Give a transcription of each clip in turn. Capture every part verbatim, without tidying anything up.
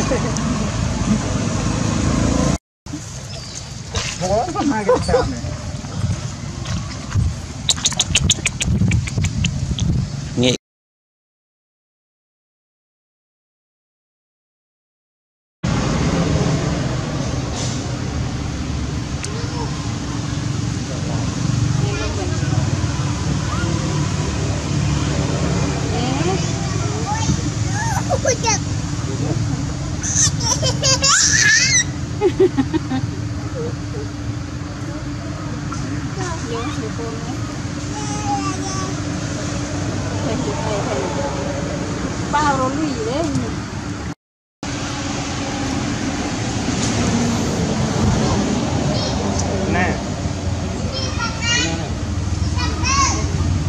What? I'm not going to tell me. Paolo lui đấy. Nè.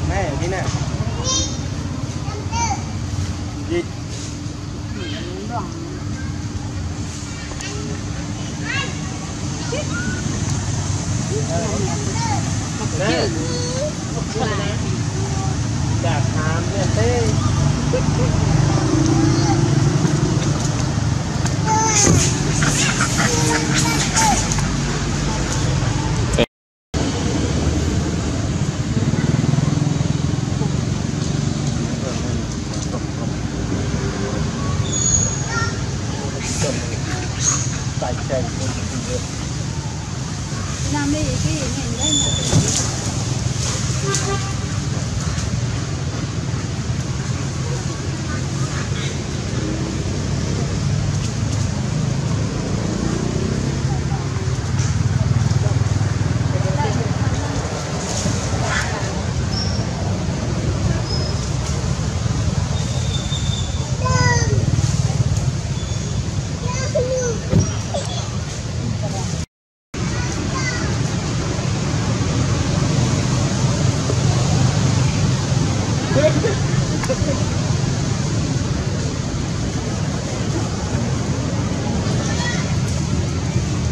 Nè, đi nè. Đi. Nè. Đã khám nè thế. Tại chạy không được. Làm đây cái hình đây nè. Hãy subscribe cho kênh Ghiền Mì Gõ để không bỏ lỡ những video hấp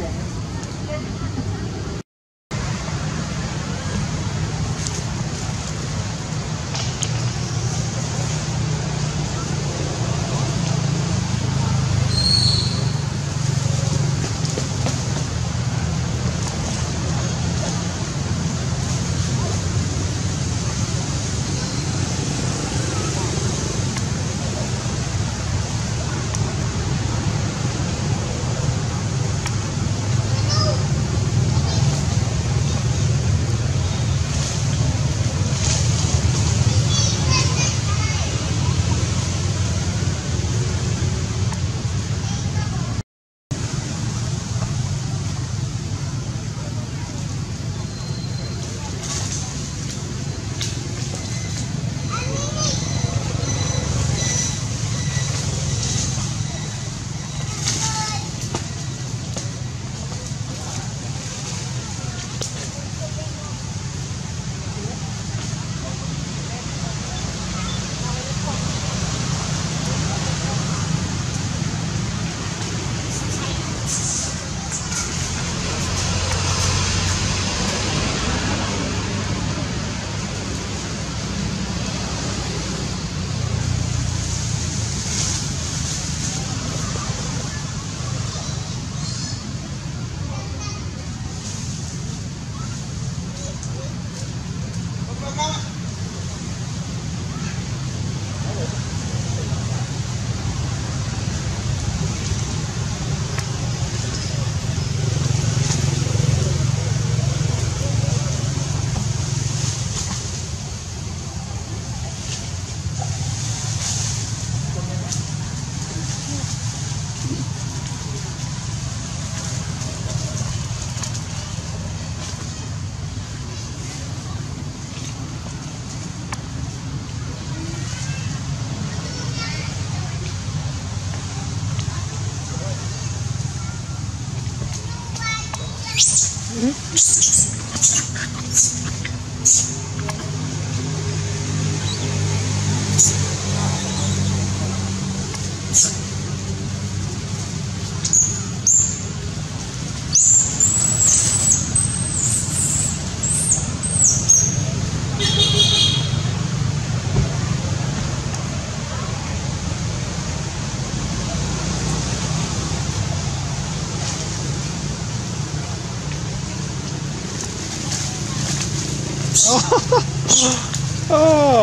dẫn. Oh.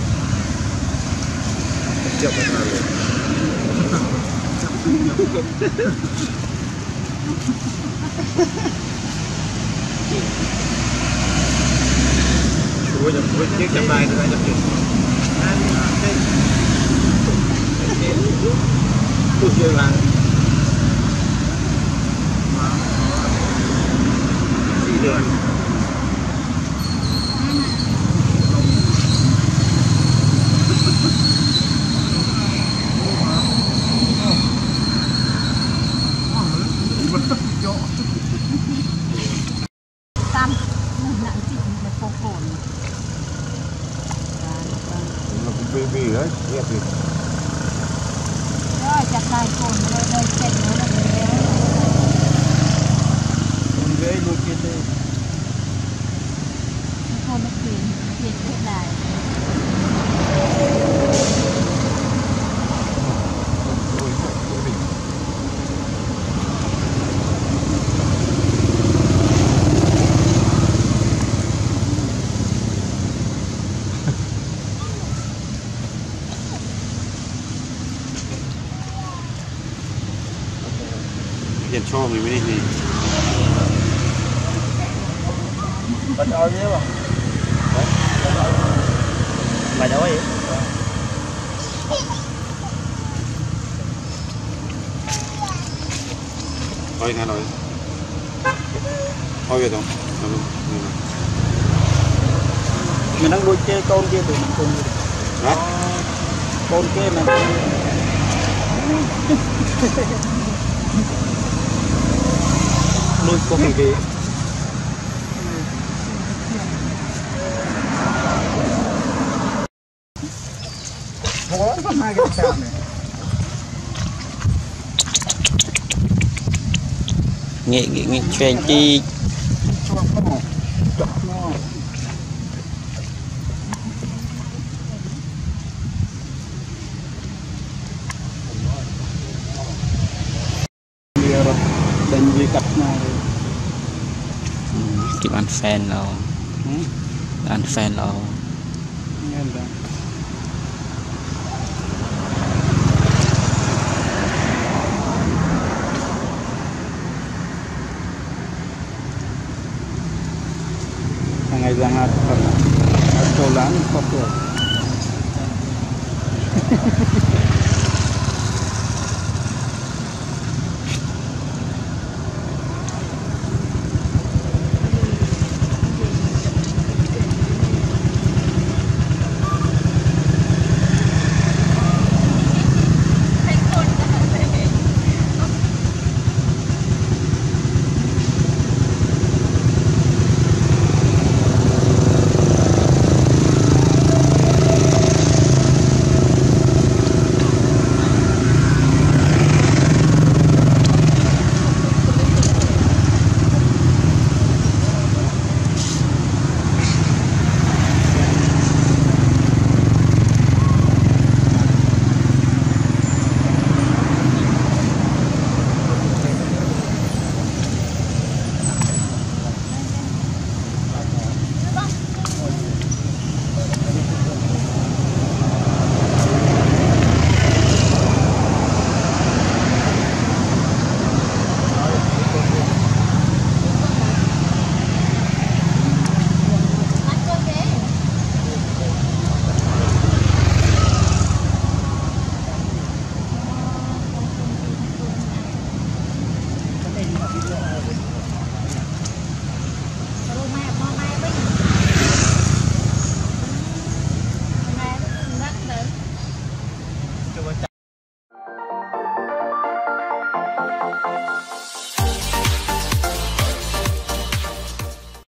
chặt cái nào luôn Hãy subscribe cho kênh Ghiền Mì Gõ Để không bỏ lỡ những video hấp dẫn Hiện cho mình mới đi gì bà cháu biết không? Bà cháu ấy thôi nghe nói thôi về không? Mình đang nuôi chơi con kia tụi mình cùng đó con kia mà nuôi con gì vậy? Ủa, có hai cái sao này? Nghệ nghệ nghệ truyền chi. Kịp ăn fan đâu ăn fan đâu hàng ngày rằng là trâu láng có cửa